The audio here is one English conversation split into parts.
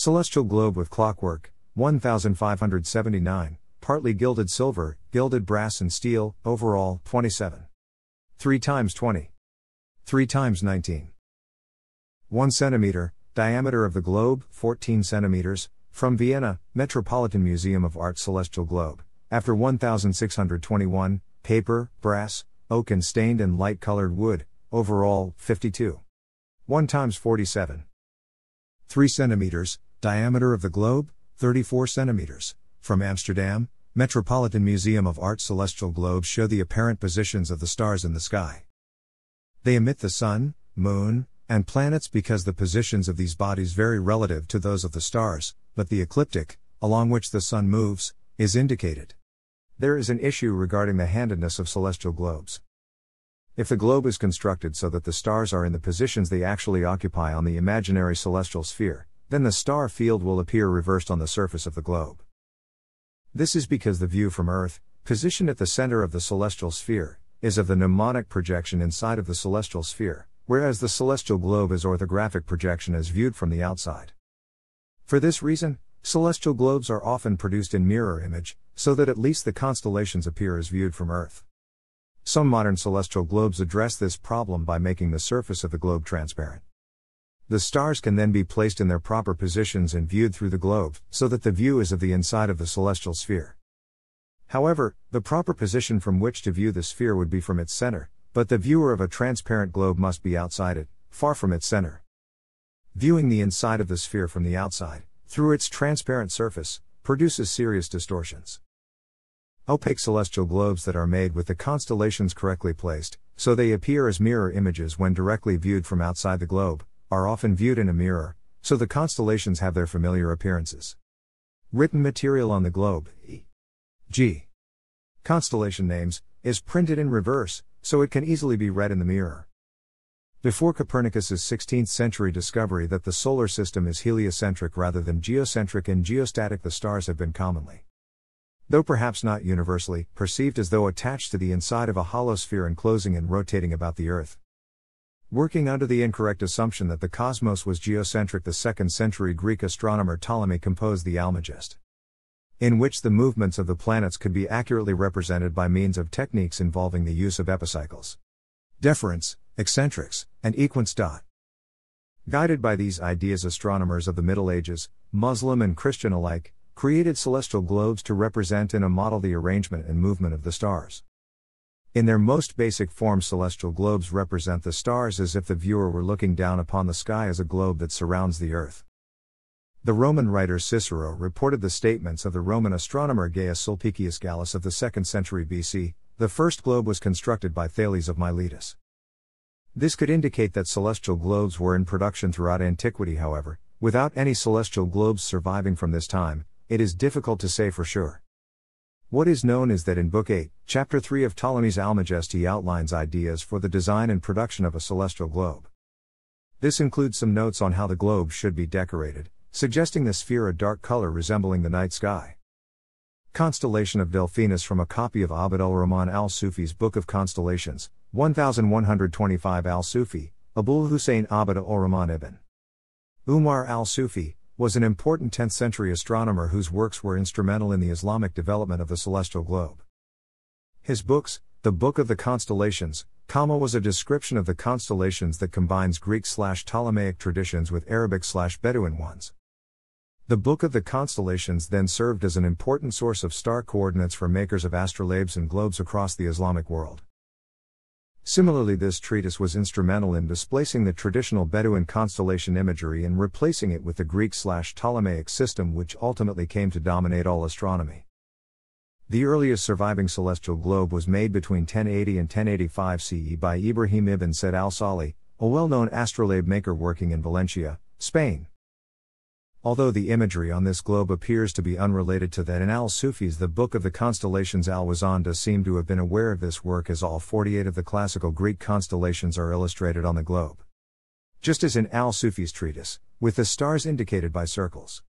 Celestial globe with clockwork, 1579, partly gilded silver, gilded brass and steel, overall, 27. 3 times 20. 3 times 19. 1 centimeter, diameter of the globe, 14 centimeters, from Vienna, Metropolitan Museum of Art. Celestial globe, after 1621, paper, brass, oak and stained and light colored wood, overall, 52. 1 times 47. 3 centimeters, diameter of the globe, 34 centimeters, from Amsterdam, Metropolitan Museum of Art. Celestial globes show the apparent positions of the stars in the sky. They emit the sun, moon, and planets because the positions of these bodies vary relative to those of the stars, but the ecliptic, along which the sun moves, is indicated. There is an issue regarding the handedness of celestial globes. If the globe is constructed so that the stars are in the positions they actually occupy on the imaginary celestial sphere, then the star field will appear reversed on the surface of the globe. This is because the view from Earth, positioned at the center of the celestial sphere, is of the mnemonic projection inside of the celestial sphere, whereas the celestial globe is orthographic projection as viewed from the outside. For this reason, celestial globes are often produced in mirror image, so that at least the constellations appear as viewed from Earth. Some modern celestial globes address this problem by making the surface of the globe transparent. The stars can then be placed in their proper positions and viewed through the globe, so that the view is of the inside of the celestial sphere. However, the proper position from which to view the sphere would be from its center, but the viewer of a transparent globe must be outside it, far from its center. Viewing the inside of the sphere from the outside, through its transparent surface, produces serious distortions. Opaque celestial globes that are made with the constellations correctly placed, so they appear as mirror images when directly viewed from outside the globe, are often viewed in a mirror, so the constellations have their familiar appearances. Written material on the globe, e.g. constellation names, is printed in reverse, so it can easily be read in the mirror. Before Copernicus's 16th century discovery that the solar system is heliocentric rather than geocentric and geostatic, the stars have been commonly, though perhaps not universally, perceived as though attached to the inside of a hollow sphere enclosing and rotating about the Earth. Working under the incorrect assumption that the cosmos was geocentric, the 2nd century Greek astronomer Ptolemy composed the Almagest, in which the movements of the planets could be accurately represented by means of techniques involving the use of epicycles, deferents, eccentrics, and equants. Guided by these ideas, astronomers of the Middle Ages, Muslim and Christian alike, created celestial globes to represent in a model the arrangement and movement of the stars. In their most basic form, celestial globes represent the stars as if the viewer were looking down upon the sky as a globe that surrounds the Earth. The Roman writer Cicero reported the statements of the Roman astronomer Gaius Sulpicius Gallus of the 2nd century BC, the first globe was constructed by Thales of Miletus. This could indicate that celestial globes were in production throughout antiquity. However, without any celestial globes surviving from this time, it is difficult to say for sure. What is known is that in Book 8, Chapter 3 of Ptolemy's Almagest, he outlines ideas for the design and production of a celestial globe. This includes some notes on how the globe should be decorated, suggesting the sphere a dark color resembling the night sky. Constellation of Delphinus from a copy of Abd al-Rahman al-Sufi's Book of Constellations, 1125. Al-Sufi, Abu Husayn Abd al-Rahman ibn Umar al-Sufi, was an important 10th century astronomer whose works were instrumental in the Islamic development of the celestial globe. His books, the Book of the Constellations, was a description of the constellations that combines Greek/Ptolemaic traditions with Arabic/Bedouin ones. The Book of the Constellations then served as an important source of star coordinates for makers of astrolabes and globes across the Islamic world. Similarly, this treatise was instrumental in displacing the traditional Bedouin constellation imagery and replacing it with the Greek/Ptolemaic system, which ultimately came to dominate all astronomy. The earliest surviving celestial globe was made between 1080 and 1085 CE by Ibrahim ibn Said al-Sahli, a well-known astrolabe maker working in Valencia, Spain. Although the imagery on this globe appears to be unrelated to that in al-Sufi's The Book of the Constellations, Al-Wazanda seemed to have been aware of this work, as all 48 of the classical Greek constellations are illustrated on the globe, just as in al-Sufi's treatise, with the stars indicated by circles.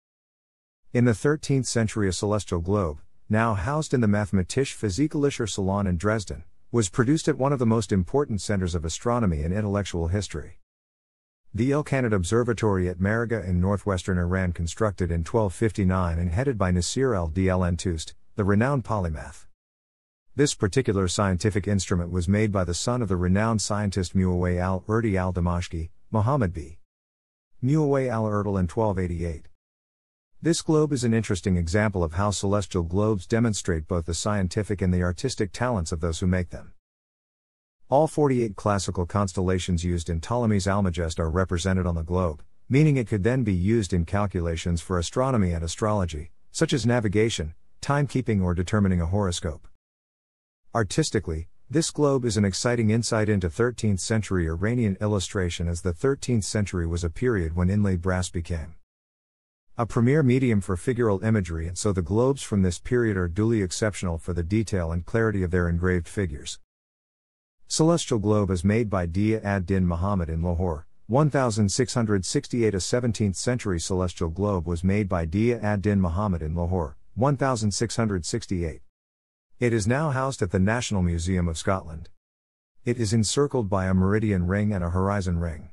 In the 13th century, a celestial globe, now housed in the Mathematische Physikalischer Salon in Dresden, was produced at one of the most important centers of astronomy and intellectual history. The Ilkhanid Observatory at Maragha in northwestern Iran, constructed in 1259 and headed by Nasir al-Din al-Tusi, the renowned polymath. This particular scientific instrument was made by the son of the renowned scientist Mu'ayyad al-Urdi al-Dimashqi, Muhammad b. Mu'ayyad al-Urdi in 1288. This globe is an interesting example of how celestial globes demonstrate both the scientific and the artistic talents of those who make them. All 48 classical constellations used in Ptolemy's Almagest are represented on the globe, meaning it could then be used in calculations for astronomy and astrology, such as navigation, timekeeping, or determining a horoscope. Artistically, this globe is an exciting insight into 13th century Iranian illustration, as the 13th century was a period when inlaid brass became a premier medium for figural imagery, and so the globes from this period are duly exceptional for the detail and clarity of their engraved figures. Celestial globe is made by Diya ad-Din Muhammad in Lahore, 1668. A 17th-century celestial globe was made by Diya ad-Din Muhammad in Lahore, 1668. It is now housed at the National Museum of Scotland. It is encircled by a meridian ring and a horizon ring.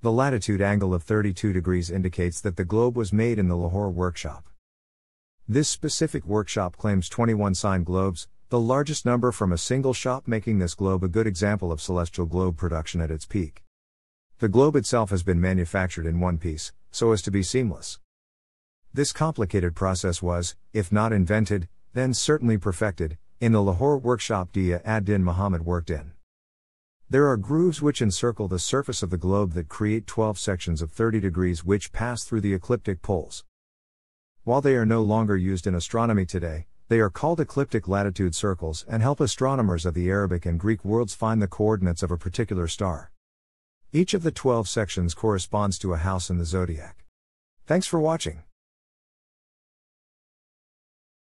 The latitude angle of 32 degrees indicates that the globe was made in the Lahore workshop. This specific workshop claims 21 signed globes, the largest number from a single shop, making this globe a good example of celestial globe production at its peak. The globe itself has been manufactured in one piece, so as to be seamless. This complicated process was, if not invented, then certainly perfected, in the Lahore workshop Diya ad-Din Muhammad worked in. There are grooves which encircle the surface of the globe that create 12 sections of 30 degrees which pass through the ecliptic poles. While they are no longer used in astronomy today, they are called ecliptic latitude circles and help astronomers of the Arabic and Greek worlds find the coordinates of a particular star. Each of the 12 sections corresponds to a house in the zodiac. Thanks for watching.